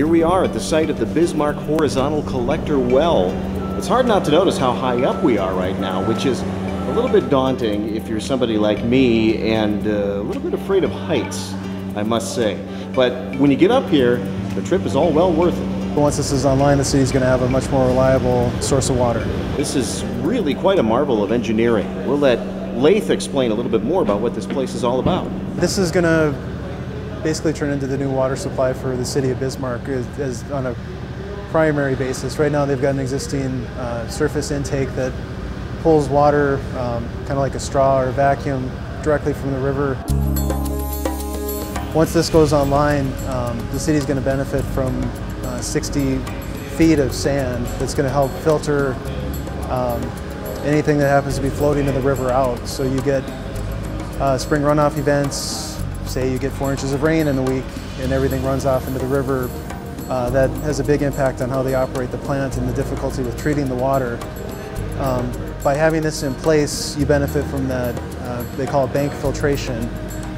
Here we are at the site of the Bismarck Horizontal Collector Well. It's hard not to notice how high up we are right now, which is a little bit daunting if you're somebody like me and a little bit afraid of heights, I must say. But when you get up here, the trip is all well worth it. Once this is online, the city's going to have a much more reliable source of water. This is really quite a marvel of engineering. We'll let Laith explain a little bit more about what this place is all about. This is going to basically turn into the new water supply for the city of Bismarck as on a primary basis. Right now they've got an existing surface intake that pulls water, kind of like a straw or a vacuum, directly from the river. Once this goes online, the city's going to benefit from 60 feet of sand that's going to help filter anything that happens to be floating in the river out. So you get spring runoff events, say you get 4 inches of rain in a week and everything runs off into the river. That has a big impact on how they operate the plant and the difficulty with treating the water. By having this in place, you benefit from that, they call it bank filtration.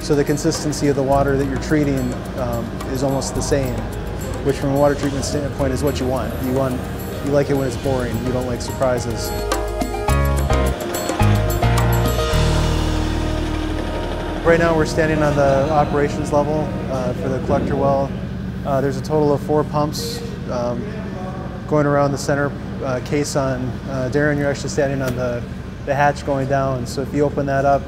So the consistency of the water that you're treating is almost the same, which from a water treatment standpoint is what you want. You like it when it's boring, you don't like surprises. Right now we're standing on the operations level for the collector well. There's a total of 4 pumps going around the center caisson. Darren, you're actually standing on the hatch going down, so if you open that up,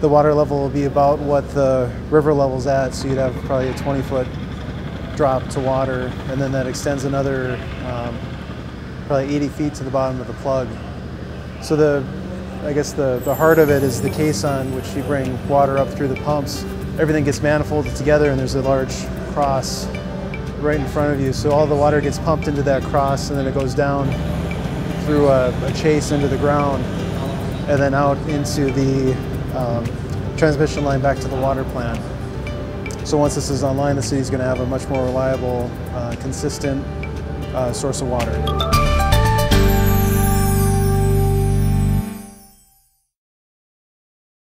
the water level will be about what the river level's at, so you'd have probably a 20-foot drop to water, and then that extends another probably 80 feet to the bottom of the plug. So I guess the heart of it is the caisson, which you bring water up through the pumps. Everything gets manifolded together and there's a large cross right in front of you. So all the water gets pumped into that cross and then it goes down through a chase into the ground and then out into the transmission line back to the water plant. So once this is online, the city's going to have a much more reliable, consistent source of water.